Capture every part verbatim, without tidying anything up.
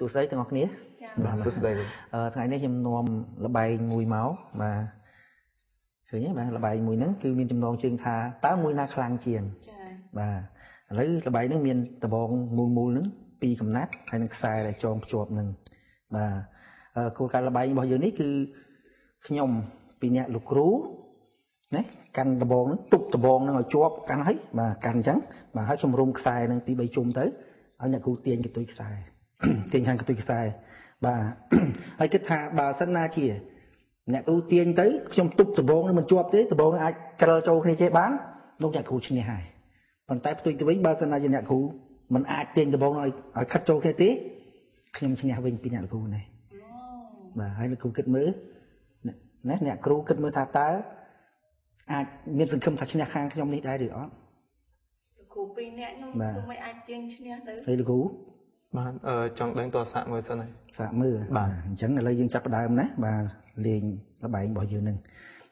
Số giấy từ ngọc nía. Số giấy. Thay này chấm nom là bài mùi máu mà. Thế nhé bà là bài mùi nắng cứ miền chấm nom trường thà tá mùi na khang chiền. Bà lấy là bài nắng miền tờ bong mùi mùi nắng pi cầm nát hay nắng xài lại tròn chuột nừng. Bà cô cái là bài bao giờ nấy cứ nhom pi nhẹ lục rú. Đấy canh tờ bong nó tụt tờ bong nó ngồi chuột canh ấy mà canh trắng mà hết trong rung xài nâng pi bay chum tới ở nhà cụ tiền cái tôi xài. Tiền hàng cái tôi xài bà hay cái thà bà sân na chỉ nè ưu tiên tới trong tụt từ bốn nó mình chụp tới từ bốn ai cờ châu này chế bán lúc nhà cụ trên hải còn tại tôi với bà sân na trên nhà cụ mình ai tiền từ bốn ở khách châu kia tí trong trên nhà mình pin nhà cụ này bà hay là cụ kết mới nét nhà cụ kết mới thà tá ai miền rừng không thà trên nhà khang trong này đây được đó cụ pin nè nó không phải ai tiền trên nhà tới đây được cụ bạn ở trong đánh tòa xạ mưa sao này xạ mưa bạn chẳng là lấy dương chắp đàm đấy và liền là bạn bỏ dừa nừng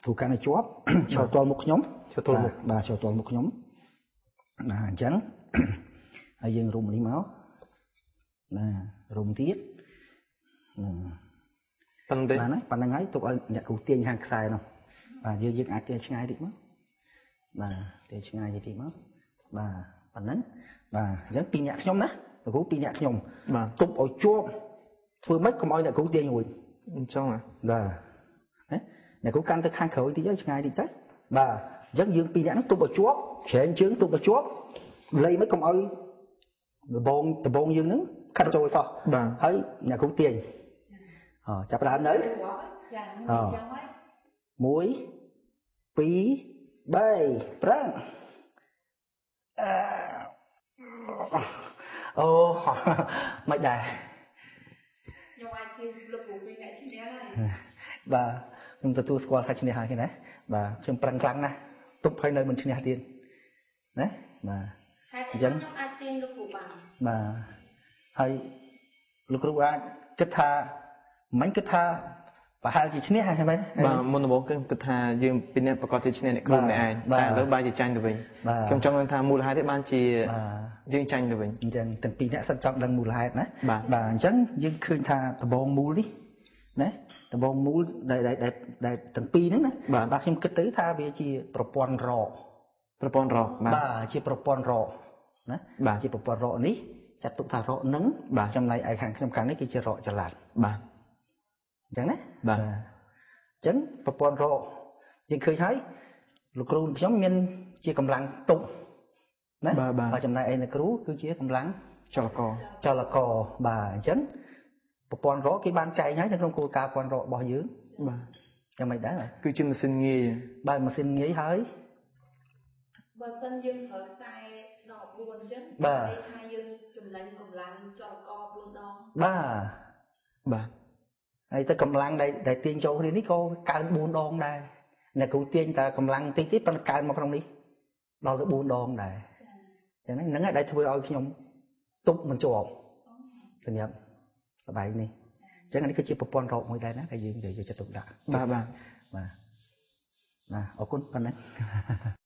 thủ cá này chóp cho toàn một nhóm cho toàn một bà cho toàn một nhóm là chẳng dương rung lấy máu là rung tiết bạn đấy bạn đang ấy tụi nhận cụ tiền hàng xài nào và dương dương ác tiền chừng ai thì mất và tiền chừng ai thì mất và bạn nấn và dẫn pin nhạc nhóm đó cú pin nhạc nhom, tụp ở chỗ, vừa mấy cái mọi này cú tiền rồi, trong à, là, này cú căn tới khang khẩu thì chắc ngày thì chắc, bà, dắt dương pin nhạc tụp ở chỗ, chuyển chướng tụp ở chỗ, lấy mấy cái mọi, bồn, từ bồn dương nứng, khăn trôi sao, thấy nhà cú tiền, ờ, chặt đá đấy, ờ, muối, pí, bay, răng, ô mày đài và chúng ta tu squat khai trên hai cái này và chúng prang prang này tụp hai nơi mình trên hai tiền đấy mà giống mà hay lúc lúc anh kết tha mấy kết tha và hai chỉ trên hai cái mấy và môn bóng cái kết tha dương pin này và có trên này không này ai và lớp ba chỉ tranh được mình trong trong anh tha mua hai cái ban chỉ dương tranh được mình rằng từng pin đã săn chọn lần mùa hè đấy và chẳng dương khơi thà tờ bông mù đi đấy tờ bông mù đại đại đại đại từng pin đấy đấy và khi kết tới tha bây chỉ propon rọ propon rọ và chỉ propon rọ đấy và chỉ propon rọ ní chặt tụ thà rọ nắng và trong này ai hàng trong cảng đấy kia chỉ rọ chặt lạt và chẳng đấy và chẳng propon rọ dương khơi thấy lục run giống miên chỉ cầm lăng tụng và trong này là cứu cứ chia công lắng cho là cò cho là cò bà chấn còn rõ cái ban chạy nhái trong cô ca còn rõ bỏ dưới cho mày đã cứ chưa mà xin nghỉ bài mà xin nghỉ hỡi bà sân dương thở sai đỏ buồn chấn bà hai dương chùm lạnh công lắng cho là cò buồn đó bà bà này ta công lắng đây đại tiên châu thì nít cô ca buồn đòn này là cụ tiên ta công lắng tiên tiếp tăng ca một trong đi đo cái buồn đòn này cho nên nắng ở đây thôi ơi khi ông tụt mình chụp sinh nhật là bài này chẳng hạn cái chiếc popcorn rộng mới đây nó cái gì để cho tụt đã ba ba mà mà ở cuốn con đấy